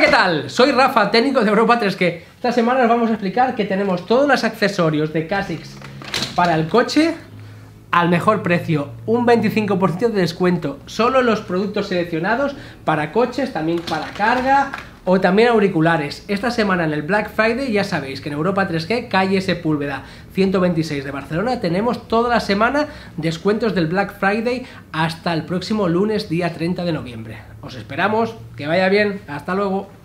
Hola, ¿qué tal? Soy Rafa, técnico de Europa 3G. Esta semana os vamos a explicar que tenemos todos los accesorios de Casix para el coche al mejor precio, un 25% de descuento, solo los productos seleccionados para coches, también para carga o también auriculares. Esta semana en el Black Friday ya sabéis que en Europa 3G, calle Sepúlveda 126 de Barcelona, tenemos toda la semana descuentos del Black Friday hasta el próximo lunes día 30 de noviembre. Os esperamos, que vaya bien, hasta luego.